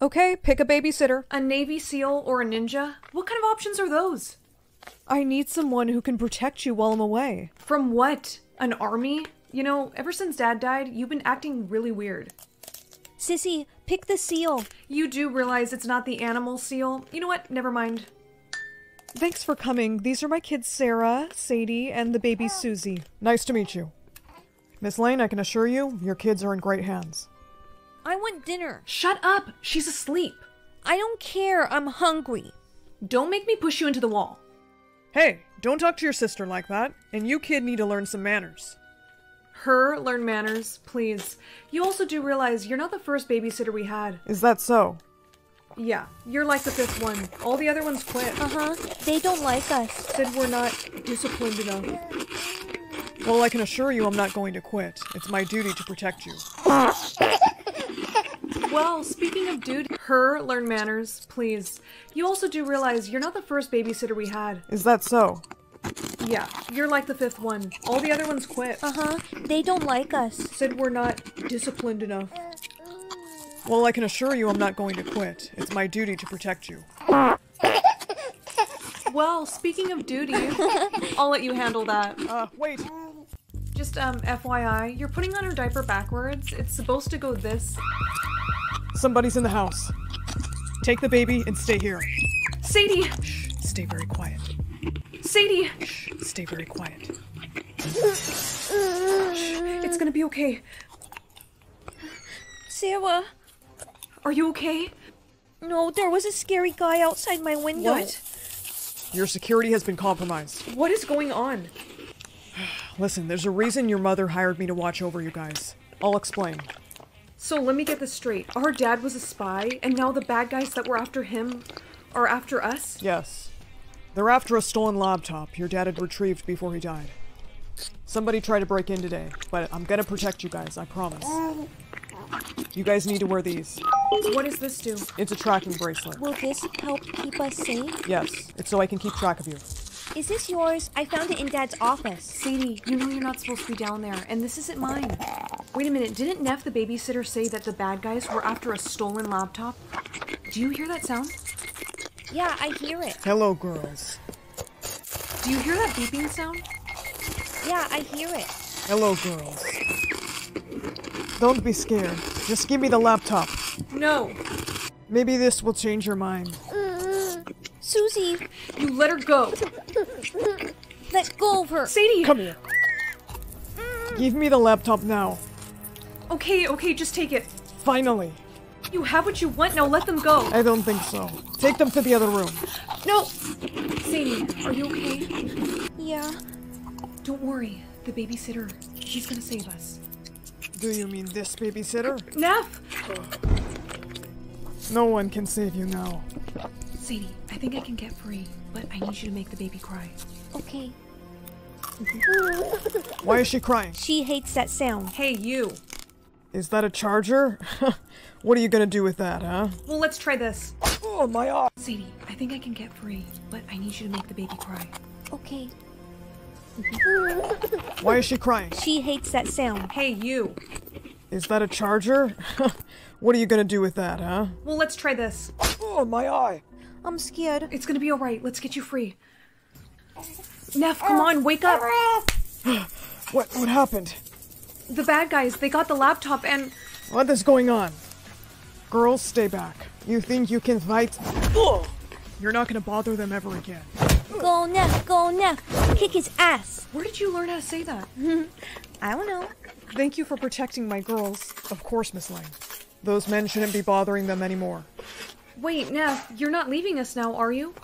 Okay, pick a babysitter. A Navy SEAL or a ninja? What kind of options are those? I need someone who can protect you while I'm away. From what? An army? You know, ever since Dad died, you've been acting really weird. Sissy, pick the seal. You do realize it's not the animal seal. You know what? Never mind. Thanks for coming. These are my kids Sarah, Sadie, and the baby Susie. Nice to meet you. Miss Lane, I can assure you, your kids are in great hands. I want dinner. Shut up! She's asleep. I don't care. I'm hungry. Don't make me push you into the wall. Hey, don't talk to your sister like that. And you kid need to learn some manners. Her learn manners, please. You also do realize you're not the first babysitter we had. Is that so? Yeah, you're like the fifth one. All the other ones quit. Uh-huh. They don't like us. Said we're not disciplined enough. Well, I can assure you I'm not going to quit. It's my duty to protect you. Well, speaking of duty, her learn manners, please. You also do realize you're not the first babysitter we had. Is that so? Yeah, you're like the fifth one. All the other ones quit. Uh-huh. They don't like us. Said we're not disciplined enough. Well, I can assure you I'm not going to quit. It's my duty to protect you. Well, speaking of duty, I'll let you handle that. Wait. Just, FYI, you're putting on her diaper backwards. It's supposed to go this. Somebody's in the house. Take the baby and stay here. Sadie! Shh, stay very quiet. Sadie! Shh, stay very quiet. Shh, it's gonna be okay. Sarah. Are you okay? No, there was a scary guy outside my window. What? Your security has been compromised. What is going on? Listen, there's a reason your mother hired me to watch over you guys. I'll explain. So let me get this straight. Our dad was a spy, and now the bad guys that were after him are after us? Yes. They're after a stolen laptop your dad had retrieved before he died. Somebody tried to break in today, but I'm gonna protect you guys, I promise. You guys need to wear these. What does this do? It's a tracking bracelet. Will this help keep us safe? Yes, it's so I can keep track of you. Is this yours? I found it in Dad's office. Sadie, you know you're not supposed to be down there, and this isn't mine. Wait a minute, didn't Neff the babysitter say that the bad guys were after a stolen laptop? Do you hear that sound? Yeah, I hear it. Hello, girls. Do you hear that beeping sound? Yeah, I hear it. Hello, girls. Don't be scared. Just give me the laptop. No. Maybe this will change your mind. Susie! You let her go! Let go of her! Sadie! Come here. Give me the laptop now. Okay, okay, just take it. Finally. You have what you want, now let them go. I don't think so. Take them to the other room. No! Sadie, are you okay? Yeah. Don't worry, the babysitter, she's gonna save us. Do you mean this babysitter? Neff! No one can save you now. Sadie, I think I can get free, but I need you to make the baby cry. Okay. Why is she crying? She hates that sound. Hey, you. Is that a charger? What are you gonna do with that, huh? Well, let's try this. Oh, my arm. Sadie, I think I can get free, but I need you to make the baby cry. Okay. Why is she crying? She hates that sound. Hey, you. Is that a charger? What are you gonna do with that, huh? Well, let's try this. Oh, my eye. I'm scared. It's gonna be alright. Let's get you free. Neff, come on, wake up! What happened? The bad guys, they got the laptop and... What is going on? Girls, stay back. You think you can fight? You're not gonna bother them ever again. Go, Neff! Go, Neff! Kick his ass! Where did you learn how to say that? I don't know. Thank you for protecting my girls. Of course, Miss Lane. Those men shouldn't be bothering them anymore. Wait, Neff, you're not leaving us now, are you?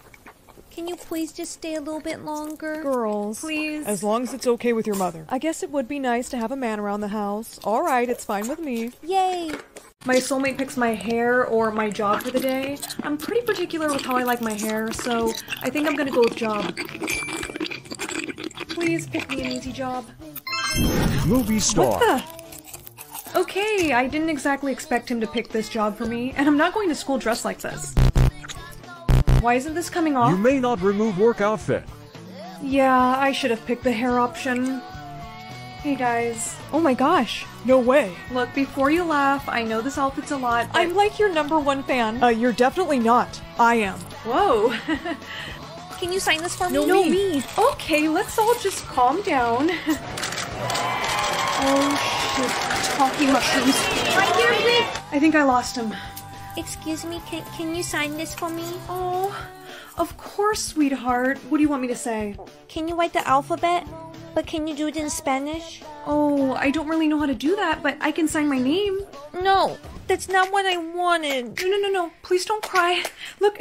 Can you please just stay a little bit longer? Girls. Please. As long as it's okay with your mother. I guess it would be nice to have a man around the house. Alright, it's fine with me. Yay! My soulmate picks my hair or my job for the day. I'm pretty particular with how I like my hair, so I think I'm gonna go with job. Please pick me an easy job. Movie star. What the? Okay, I didn't exactly expect him to pick this job for me, and I'm not going to school dressed like this. Why isn't this coming off? You may not remove work outfit. Yeah, I should have picked the hair option. Hey guys. Oh my gosh. No way. Look, before you laugh, I know this outfit's a lot, but... I'm like your #1 fan. You're definitely not. I am. Whoa. Can you sign this for me? No, me. Okay, let's all just calm down. Oh shit. Talking mushrooms. Right here, please. I think I lost him. Excuse me, can you sign this for me? Oh, of course, sweetheart. What do you want me to say? Can you write the alphabet? But can you do it in Spanish? Oh, I don't really know how to do that, but I can sign my name. No, that's not what I wanted. No. Please don't cry. Look,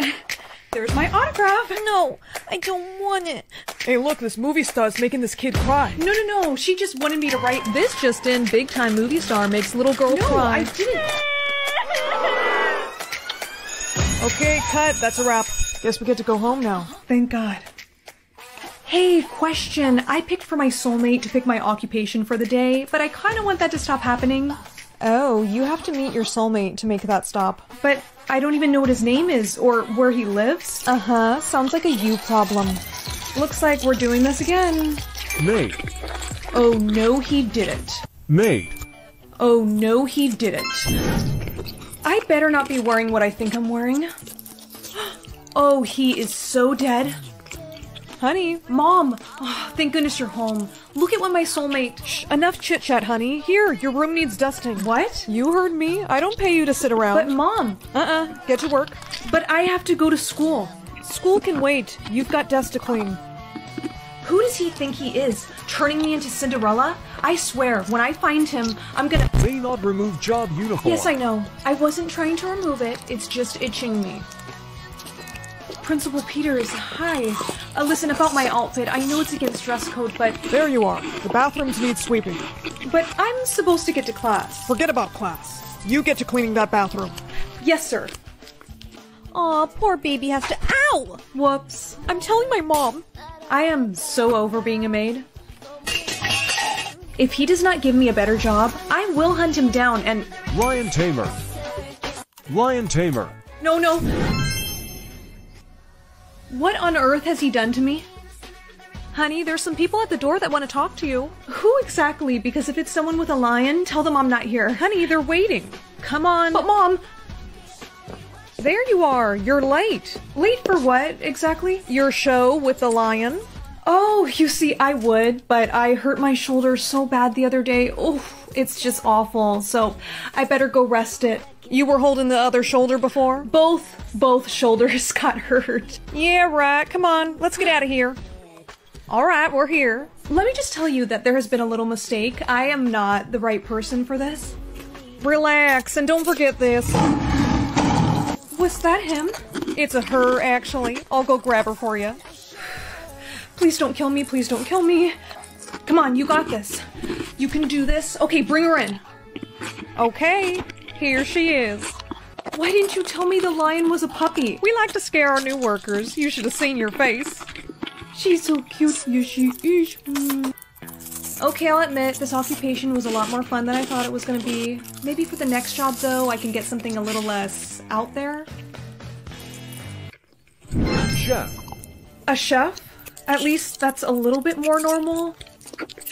there's my autograph. No, I don't want it. Hey, look, this movie star's making this kid cry. No. She just wanted me to write. This just in, big time movie star makes little girl cry. No, I didn't. Okay, cut. That's a wrap. Guess we get to go home now. Thank God. Hey, question. I picked for my soulmate to pick my occupation for the day, but I kind of want that to stop happening. Oh, you have to meet your soulmate to make that stop. But I don't even know what his name is or where he lives. Uh-huh. Sounds like a you problem. Looks like we're doing this again. Mate. Oh, no, he didn't. Mate. Oh, no, he didn't. I better not be wearing what I think I'm wearing. Oh, he is so dead. Honey. Mom. Oh, thank goodness you're home. Look at what my soulmate... Shh, enough chit-chat, honey. Here, your room needs dusting. What? You heard me. I don't pay you to sit around. But Mom. Get to work. But I have to go to school. School can wait. You've got dust to clean. Who does he think he is? Turning me into Cinderella? I swear, when I find him, I'm gonna- May not remove job uniform. Yes, I know. I wasn't trying to remove it, it's just itching me. Principal Peters, hi. Listen, about my outfit, I know it's against dress code, but- There you are. The bathrooms need sweeping. But I'm supposed to get to class. Forget about class. You get to cleaning that bathroom. Yes, sir. Aw, poor baby has to- Ow! Whoops. I'm telling my mom. I am so over being a maid. If he does not give me a better job, I will hunt him down and... Lion Tamer. Lion Tamer. No. What on earth has he done to me? Honey, there's some people at the door that want to talk to you. Who exactly? Because if it's someone with a lion, tell them I'm not here. Honey, they're waiting. Come on. But Mom... There you are. You're late. Late for what, exactly? Your show with the lion. Oh, you see, I would, but I hurt my shoulder so bad the other day. Oh, it's just awful. So I better go rest it. You were holding the other shoulder before? Both shoulders got hurt. Yeah, right. Come on. Let's get out of here. All right, we're here. Let me just tell you that there has been a little mistake. I am not the right person for this. Relax and don't forget this. Was that him? It's a her, actually. I'll go grab her for you. Please don't kill me. Please don't kill me. Come on, you got this. You can do this. Okay, bring her in. Okay, here she is. Why didn't you tell me the lion was a puppy? We like to scare our new workers. You should have seen your face. She's so cute. Yes, she is. Okay, I'll admit, this occupation was a lot more fun than I thought it was going to be. Maybe for the next job, though, I can get something a little less out there. Chef. A chef? At least that's a little bit more normal.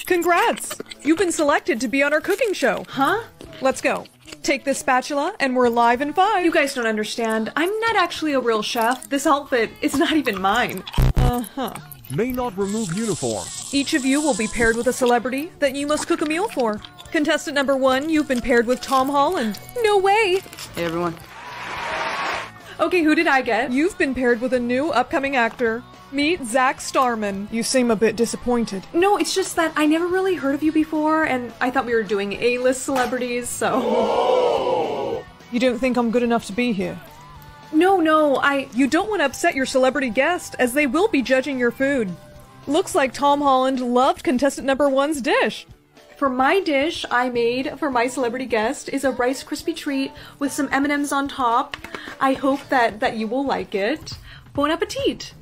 Congrats! You've been selected to be on our cooking show. Huh? Let's go. Take this spatula, and we're live in 5. You guys don't understand. I'm not actually a real chef. This outfit is not even mine. Uh-huh. May not remove uniform. Each of you will be paired with a celebrity that you must cook a meal for. Contestant #1, you've been paired with Tom Holland. No way! Hey, everyone. Okay, who did I get? You've been paired with a new upcoming actor. Meet Zach Starman. You seem a bit disappointed. No, it's just that I never really heard of you before, and I thought we were doing A-list celebrities, so... Oh. You don't think I'm good enough to be here? No, You don't want to upset your celebrity guest, as they will be judging your food. Looks like Tom Holland loved contestant #1's dish. For my dish I made for my celebrity guest is a Rice Krispie treat with some M&Ms on top. I hope that you will like it. Bon appetit!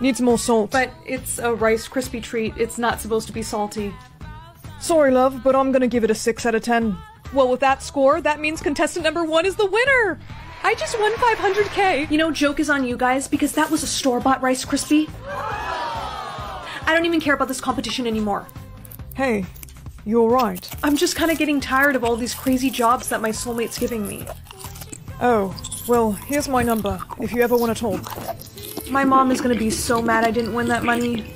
Needs more salt. But it's a Rice Krispie treat. It's not supposed to be salty. Sorry, love, but I'm gonna give it a 6 out of 10. Well, with that score, that means contestant #1 is the winner! I just won $500K! You know, joke is on you guys, because that was a store-bought Rice Krispie. I don't even care about this competition anymore. Hey, you alright? I'm just kind of getting tired of all these crazy jobs that my soulmate's giving me. Oh, well, here's my number, if you ever want to talk. My mom is going to be so mad I didn't win that money.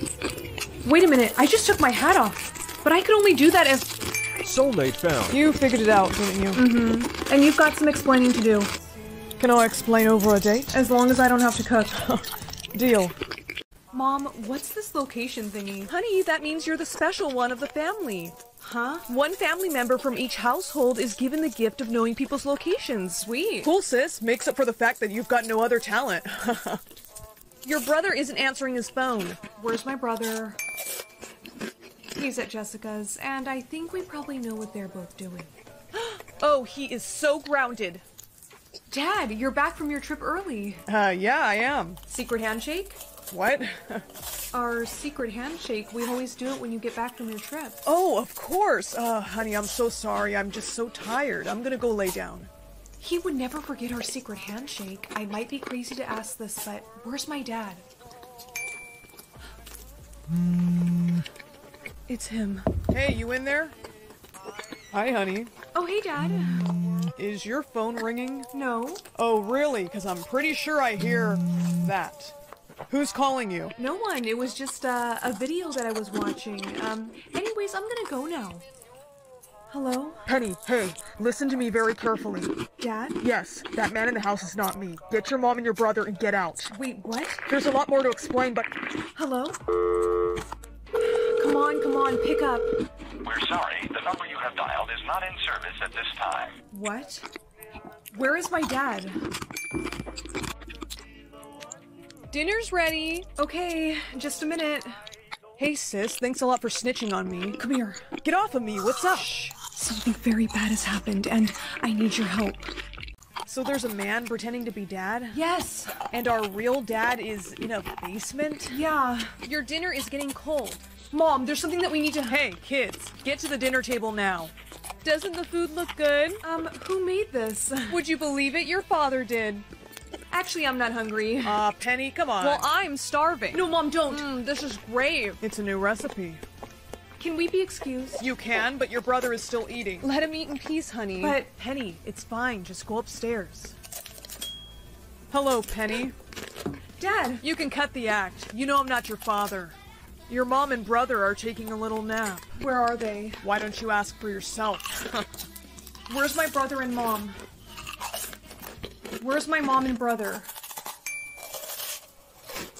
Wait a minute, I just took my hat off. But I could only do that if... Soulmate found. You figured it out, didn't you? Mm-hmm. And you've got some explaining to do. Can I explain over a date? As long as I don't have to cook. Deal. Mom, what's this location thingy? Honey, that means you're the special one of the family. Huh? One family member from each household is given the gift of knowing people's locations. Sweet. Cool, sis. Makes up for the fact that you've got no other talent. Your brother isn't answering his phone. Where's my brother? He's at Jessica's, and I think we probably know what they're both doing. Oh, he is so grounded. Dad, you're back from your trip early. Yeah, I am. Secret handshake? What? Our secret handshake, we always do it when you get back from your trip. Oh, of course. Honey, I'm so sorry. I'm just so tired. I'm gonna go lay down. He would never forget our secret handshake. I might be crazy to ask this, but where's my dad? It's him. Hey, you in there? Hi, honey. Oh, hey, Dad. Is your phone ringing? No. Oh, really? Because I'm pretty sure I hear that. Who's calling you? No one. It was just a video that I was watching. Anyways, I'm gonna go now. Hello? Penny, hey, listen to me very carefully. Dad? Yes, that man in the house is not me. Get your mom and your brother and get out. Wait, what? There's a lot more to explain, but... Hello? Come on, pick up. We're sorry, the number you have dialed is not in service at this time. What? Where is my dad? Dinner's ready. Okay, just a minute. Hey, sis, thanks a lot for snitching on me. Come here. Get off of me, what's up? Shh. Something very bad has happened, and I need your help. So there's a man pretending to be Dad? Yes. And our real dad is in a basement? Yeah. Your dinner is getting cold. Mom, there's something that we need to... Hey, kids, get to the dinner table now. Doesn't the food look good? Who made this? Would you believe it? Your father did. Actually, I'm not hungry. Penny, come on. Well, I'm starving. No, Mom, don't. This is grave. It's a new recipe. Can we be excused? You can, but your brother is still eating. Let him eat in peace, honey. But, Penny, it's fine. Just go upstairs. Hello, Penny. Dad. You can cut the act. You know I'm not your father. Your mom and brother are taking a little nap. Where are they? Why don't you ask for yourself? Where's my brother and mom? Where's my mom and brother?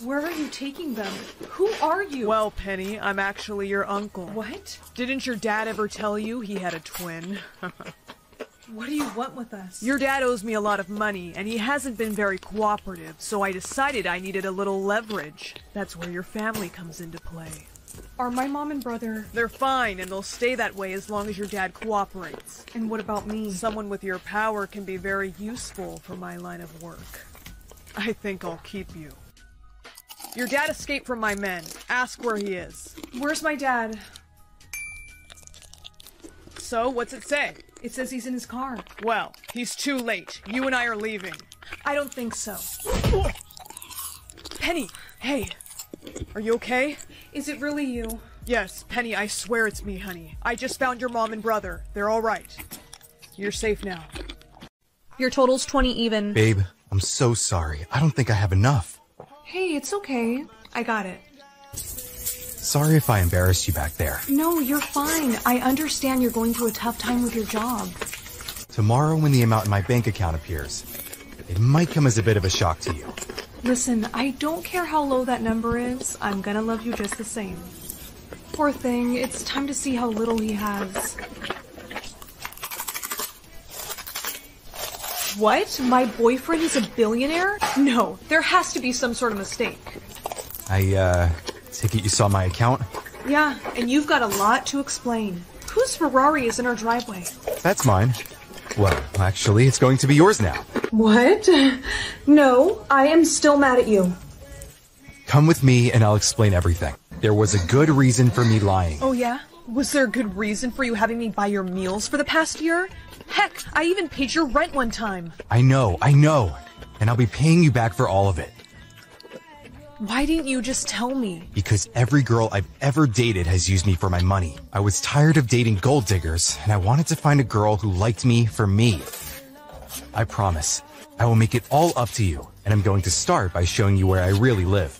Where are you taking them? Who are you? Well, Penny, I'm actually your uncle. What? Didn't your dad ever tell you he had a twin? What do you want with us? Your dad owes me a lot of money, and he hasn't been very cooperative, so I decided I needed a little leverage. That's where your family comes into play. Are my mom and brother... They're fine, and they'll stay that way as long as your dad cooperates. And what about me? Someone with your power can be very useful for my line of work. I think I'll keep you. Your dad escaped from my men. Ask where he is. Where's my dad? So, what's it say? It says he's in his car. Well, he's too late. You and I are leaving. I don't think so. Penny, hey... Are you okay? Is it really you? Yes, Penny, I swear it's me, honey. I just found your mom and brother. They're all right. You're safe now. Your total's 20 even. Babe, I'm so sorry. I don't think I have enough. Hey, it's okay. I got it. Sorry if I embarrassed you back there. No, you're fine. I understand you're going through a tough time with your job. Tomorrow, when the amount in my bank account appears, it might come as a bit of a shock to you. Listen, I don't care how low that number is, I'm gonna love you just the same. Poor thing, it's time to see how little he has. What? My boyfriend is a billionaire? No, there has to be some sort of mistake. I take it you saw my account? Yeah, and you've got a lot to explain. Whose Ferrari is in our driveway? That's mine. Well, actually, it's going to be yours now. What? No, I am still mad at you. Come with me and I'll explain everything. There was a good reason for me lying. Oh yeah? Was there a good reason for you having me buy your meals for the past year? Heck, I even paid your rent one time. I know, and I'll be paying you back for all of it. Why didn't you just tell me? Because every girl I've ever dated has used me for my money. I was tired of dating gold diggers, and I wanted to find a girl who liked me for me. I promise, I will make it all up to you, and I'm going to start by showing you where I really live.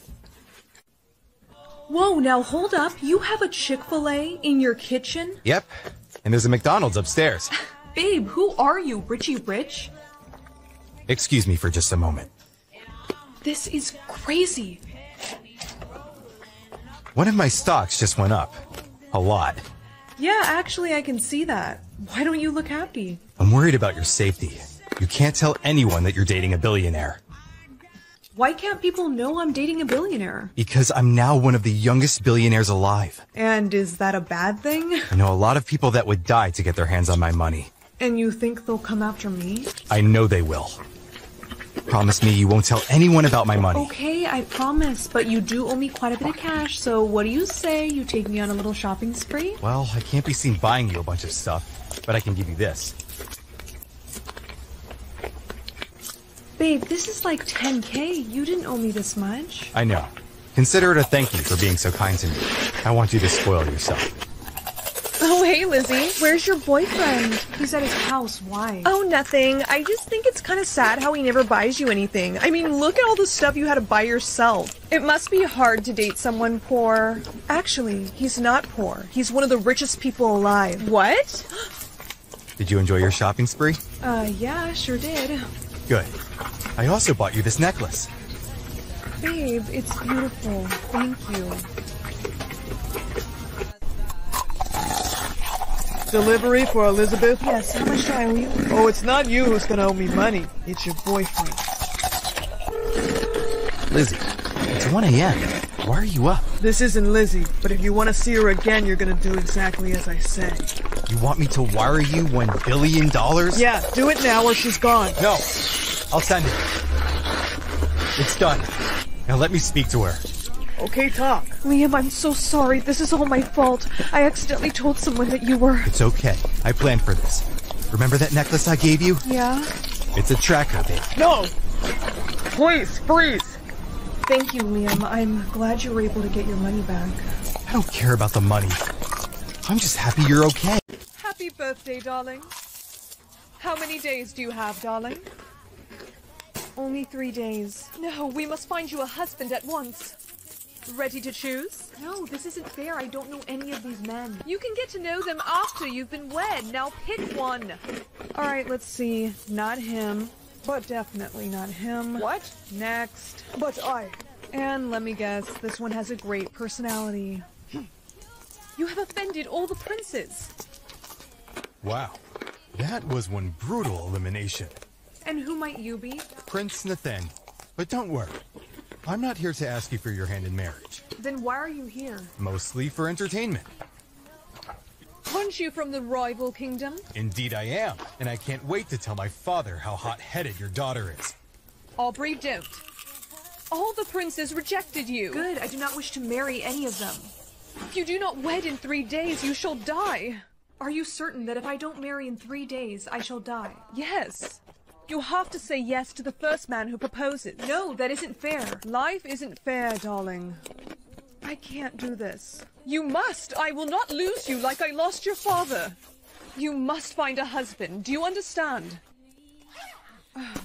Whoa, now hold up. You have a Chick-fil-A in your kitchen? Yep, and there's a McDonald's upstairs. Babe, who are you, Richie Rich? Excuse me for just a moment. This is crazy. One of my stocks just went up. A lot. Yeah, actually I can see that. Why don't you look happy? I'm worried about your safety. You can't tell anyone that you're dating a billionaire. Why can't people know I'm dating a billionaire? Because I'm now one of the youngest billionaires alive. And is that a bad thing? I know a lot of people that would die to get their hands on my money. And you think they'll come after me? I know they will. Promise me you won't tell anyone about my money. Okay, I promise, but you do owe me quite a bit of cash, so what do you say you take me on a little shopping spree? Well, I can't be seen buying you a bunch of stuff, but I can give you this. Babe, this is like 10K. You didn't owe me this much. I know. Consider it a thank you for being so kind to me. I want you to spoil yourself. Oh, hey, Lizzie. Where's your boyfriend? He's at his house. Why? Oh, nothing. I just think it's kind of sad how he never buys you anything. I mean, look at all the stuff you had to buy yourself. It must be hard to date someone poor. Actually, he's not poor. He's one of the richest people alive. What? Did you enjoy your shopping spree? Yeah, sure did. Good. I also bought you this necklace. Babe, it's beautiful. Thank you. Delivery for Elizabeth? Yes, how much do I owe you? Oh, it's not you who's gonna owe me money. It's your boyfriend. Lizzie, it's 1 a.m. Why are you up? This isn't Lizzie, but if you want to see her again, you're gonna do exactly as I say. You want me to wire you $1 billion? Yeah, do it now or she's gone. No, I'll send it. It's done. Now let me speak to her. Okay, talk. Liam, I'm so sorry. This is all my fault. I accidentally told someone that you were... It's okay. I planned for this. Remember that necklace I gave you? Yeah. It's a tracker, babe. No! Please, freeze! Thank you, Liam. I'm glad you were able to get your money back. I don't care about the money. I'm just happy you're okay. Happy birthday, darling. How many days do you have, darling? Only 3 days. No, we must find you a husband at once. Ready to choose? No, this isn't fair. I don't know any of these men. You can get to know them after you've been wed. Now pick one. All right, let's see. Not him, but definitely not him. What? Next. But I. And let me guess, this one has a great personality. You have offended all the princes. Wow, that was one brutal elimination. And who might you be? Prince Nathaniel. But don't worry. I'm not here to ask you for your hand in marriage. Then why are you here? Mostly for entertainment. Aren't you from the rival kingdom? Indeed I am, and I can't wait to tell my father how hot-headed your daughter is. Aubrey, don't. All the princes rejected you. Good, I do not wish to marry any of them. If you do not wed in 3 days, you shall die. Are you certain that if I don't marry in 3 days, I shall die? Yes. You have to say yes to the first man who proposes. No, that isn't fair. Life isn't fair, darling. I can't do this. You must. I will not lose you like I lost your father. You must find a husband. Do you understand?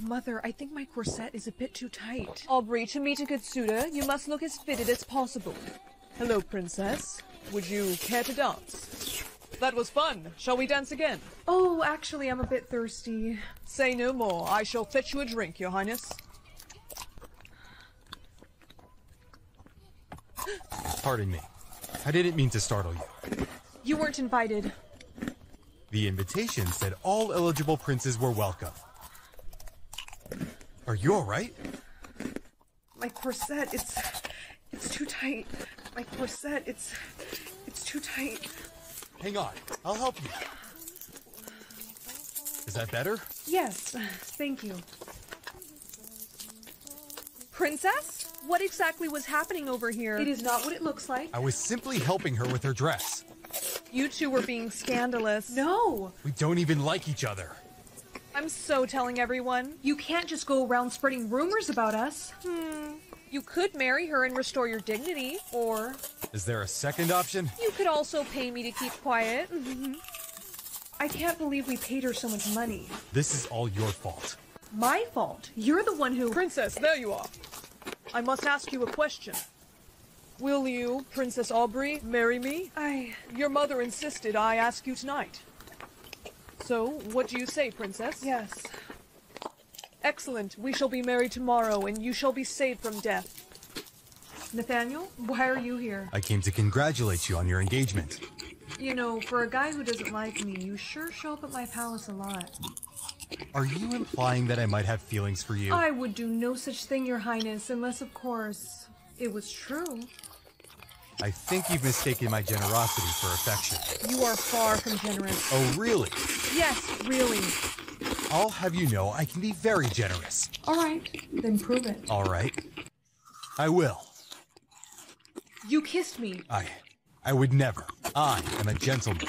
Mother, I think my corset is a bit too tight. Aubrey, to meet a good suitor, you must look as fitted as possible. Hello, princess. Would you care to dance? That was fun. Shall we dance again? Oh, actually, I'm a bit thirsty. Say no more. I shall fetch you a drink, Your Highness. Pardon me. I didn't mean to startle you. You weren't invited. The invitation said all eligible princes were welcome. Are you all right? My corset, it's too tight. My corset, it's too tight. Hang on, I'll help you. Is that better? Yes, thank you. Princess? What exactly was happening over here? It is not what it looks like. I was simply helping her with her dress. You two were being scandalous. No! We don't even like each other. I'm so telling everyone. You can't just go around spreading rumors about us. You could marry her and restore your dignity, or... Is there a second option? You could also pay me to keep quiet. I can't believe we paid her so much money. This is all your fault. My fault? You're the one who... Princess, there you are. I must ask you a question. Will you, Princess Aubrey, marry me? Your mother insisted I ask you tonight. So, what do you say, Princess? Yes. Excellent. We shall be married tomorrow, and you shall be saved from death. Nathaniel, why are you here? I came to congratulate you on your engagement. You know, for a guy who doesn't like me, you sure show up at my palace a lot. Are you implying that I might have feelings for you? I would do no such thing, Your Highness, unless, of course, it was true. I think you've mistaken my generosity for affection. You are far from generous. Oh, really? Yes, really. I'll have you know I can be very generous. All right, then prove it. All right, I will. You kissed me. I would never. I am a gentleman.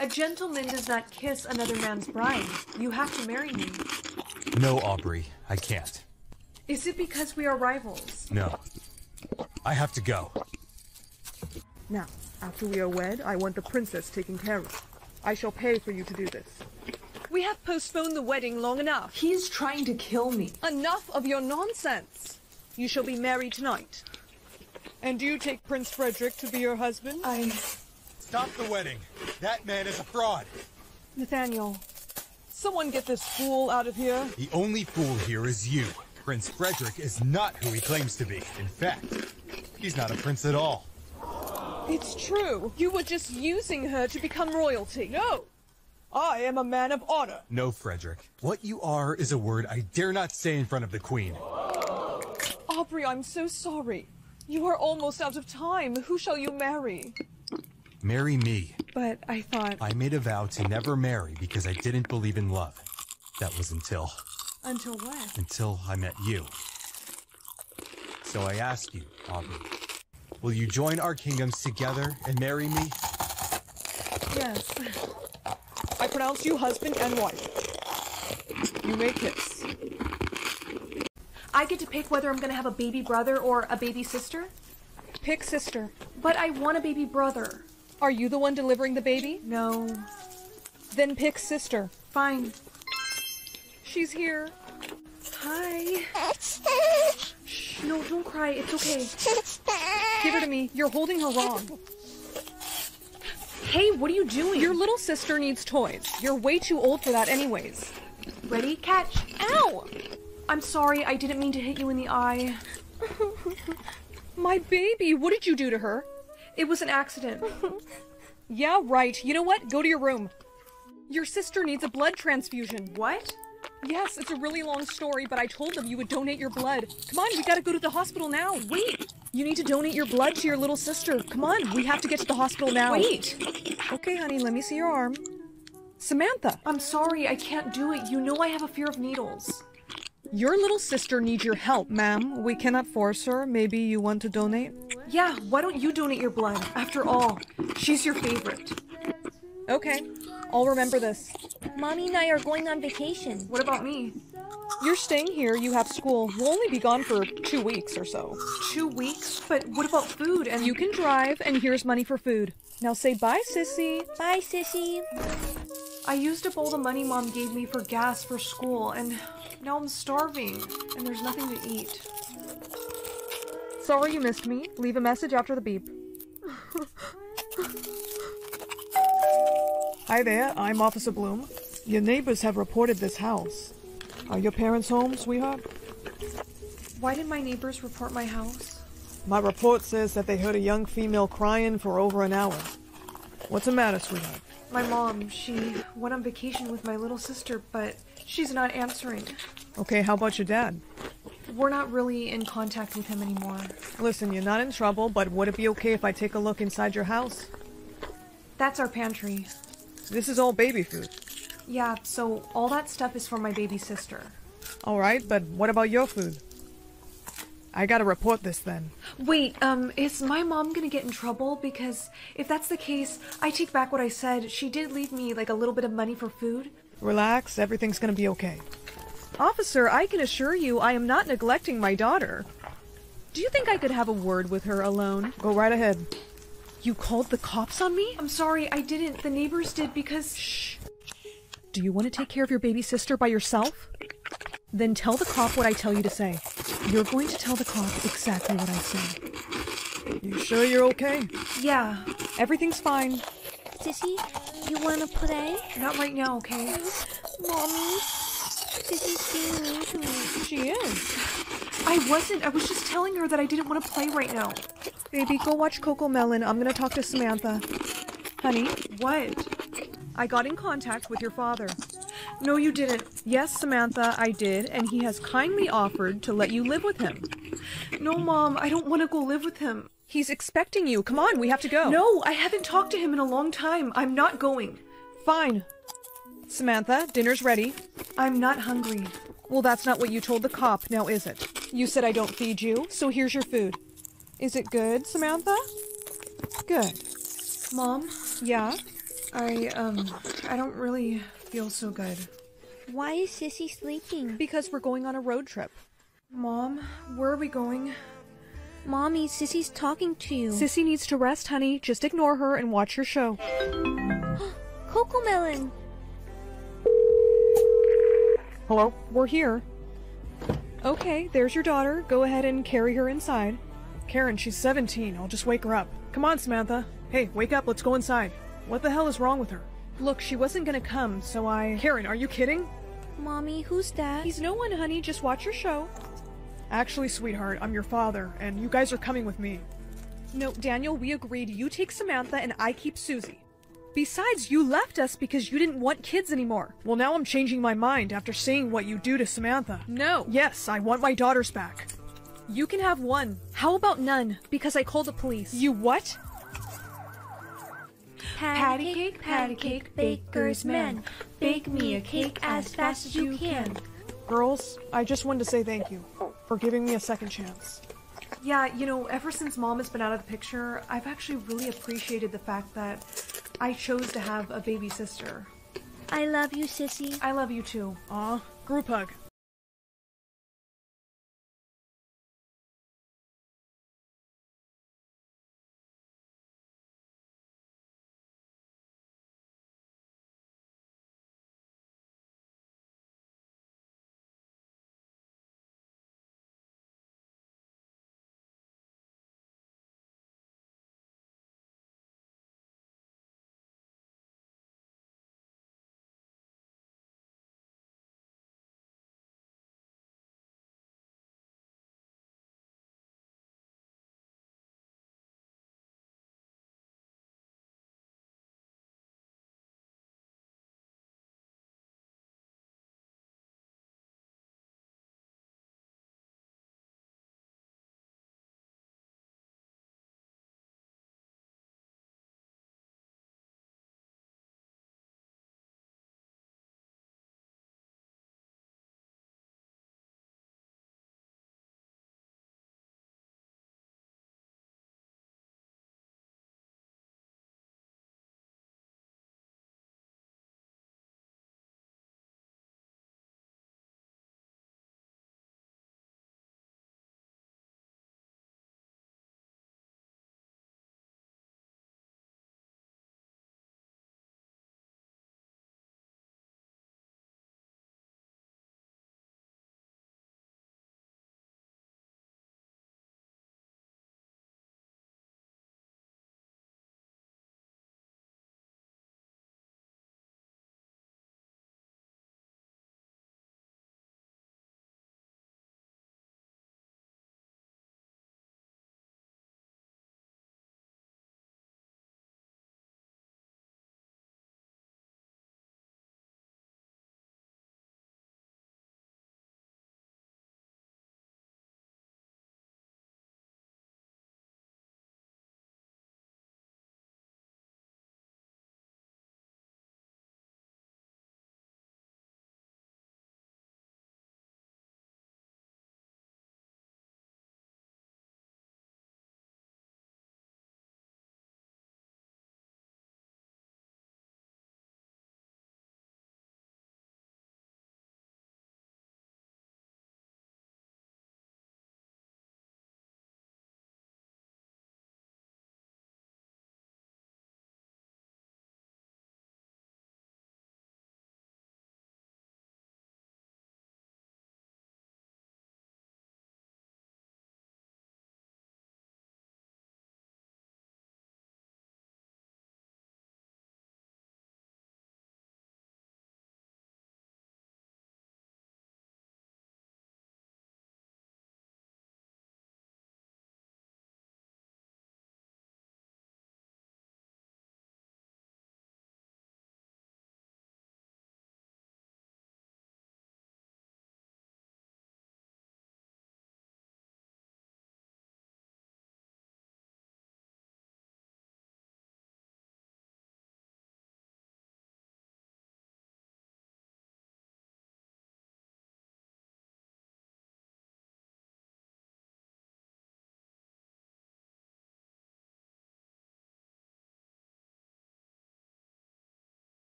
A gentleman does not kiss another man's bride. You have to marry me. No, Aubrey, I can't. Is it because we are rivals? No, I have to go. Now, after we are wed, I want the princess taken care of. I shall pay for you to do this. We have postponed the wedding long enough. He's trying to kill me. Enough of your nonsense. You shall be married tonight. And do you take Prince Frederick to be your husband? Stop the wedding. That man is a fraud. Nathaniel, someone get this fool out of here. The only fool here is you. Prince Frederick is not who he claims to be. In fact, he's not a prince at all. It's true. You were just using her to become royalty. No! I am a man of honor. No, Frederick. What you are is a word I dare not say in front of the Queen. Aubrey, I'm so sorry. You are almost out of time. Who shall you marry? Marry me. But I thought... I made a vow to never marry because I didn't believe in love. That was until... Until what? Until I met you. So I ask you, Aubrey, will you join our kingdoms together and marry me? Yes. I pronounce you husband and wife. You may kiss. I get to pick whether I'm going to have a baby brother or a baby sister? Pick sister. But I want a baby brother. Are you the one delivering the baby? No. Then pick sister. Fine. She's here. Hi. Shh, no, don't cry. It's okay. Give her to me. You're holding her wrong. Hey, what are you doing? Your little sister needs toys. You're way too old for that anyways. Ready? Catch. Ow! I'm sorry, I didn't mean to hit you in the eye. My baby, what did you do to her? It was an accident. Yeah, right. You know what? Go to your room. Your sister needs a blood transfusion. What? Yes, it's a really long story, but I told them you would donate your blood. Come on, we gotta go to the hospital now. Wait! You need to donate your blood to your little sister. Come on, we have to get to the hospital now. Wait! Okay, honey, let me see your arm. Samantha! I'm sorry, I can't do it. You know I have a fear of needles. Your little sister needs your help. Ma'am, we cannot force her. Maybe you want to donate? Yeah, why don't you donate your blood? After all, she's your favorite. Okay, I'll remember this. Mommy and I are going on vacation. What about me? You're staying here, you have school. We'll only be gone for 2 weeks or so. 2 weeks? But what about food and— You can drive, and here's money for food. Now say bye, sissy. Bye, sissy. I used up all the money Mom gave me for gas for school, and now I'm starving, and there's nothing to eat. Sorry you missed me. Leave a message after the beep. Hi there, I'm Officer Bloom. Your neighbors have reported this house. Are your parents home, sweetheart? Why did my neighbors report my house? My report says that they heard a young female crying for over an hour. What's the matter, sweetheart? My mom, she went on vacation with my little sister, but she's not answering. Okay, how about your dad? We're not really in contact with him anymore. Listen, you're not in trouble, but would it be okay if I take a look inside your house? That's our pantry. This is all baby food. Yeah, so all that stuff is for my baby sister. All right, but what about your food? I gotta report this then. Wait, is my mom gonna get in trouble? Because if that's the case, I take back what I said. She did leave me, like, a little bit of money for food. Relax, everything's gonna be okay. Officer, I can assure you I am not neglecting my daughter. Do you think I could have a word with her alone? Go right ahead. You called the cops on me? I'm sorry, I didn't. The neighbors did because... Shh. Do you want to take care of your baby sister by yourself? Then tell the cop what I tell you to say. You're going to tell the cop exactly what I say. You sure you're okay? Yeah. Everything's fine. Sissy, you want to play? Not right now, okay? Mommy, Sissy's being mean to me. She is. I wasn't. I was just telling her that I didn't want to play right now. Baby, go watch Cocomelon. I'm going to talk to Samantha. Honey? What? I got in contact with your father. No, you didn't. Yes, Samantha, I did, and he has kindly offered to let you live with him. No, Mom, I don't want to go live with him. He's expecting you. Come on, we have to go. No, I haven't talked to him in a long time. I'm not going. Fine. Samantha, dinner's ready. I'm not hungry. Well, that's not what you told the cop, now is it? You said I don't feed you, so here's your food. Is it good, Samantha? Good. Mom? Yeah? I don't really feel so good. Why is Sissy sleeping? Because we're going on a road trip. Mom, where are we going? Mommy, Sissy's talking to you. Sissy needs to rest, honey. Just ignore her and watch your show. Cocomelon! Hello? We're here. Okay, there's your daughter. Go ahead and carry her inside. Karen, she's 17. I'll just wake her up. Come on, Samantha. Hey, wake up. Let's go inside. What the hell is wrong with her? Look, she wasn't gonna come, so I... Karen, are you kidding? Mommy, who's that? He's no one, honey. Just watch your show. Actually, sweetheart, I'm your father, and you guys are coming with me. No, Daniel, we agreed you take Samantha and I keep Susie. Besides, you left us because you didn't want kids anymore. Well, now I'm changing my mind after seeing what you do to Samantha. No. Yes, I want my daughters back. You can have one. How about none? Because I called the police. You what? Patty cake, patty cake, baker's man. Bake me a cake as fast as you can. Girls, I just wanted to say thank you for giving me a second chance. Yeah, you know, ever since Mom has been out of the picture, I've actually really appreciated the fact that I chose to have a baby sister. I love you, Sissy. I love you too. Aw, group hug.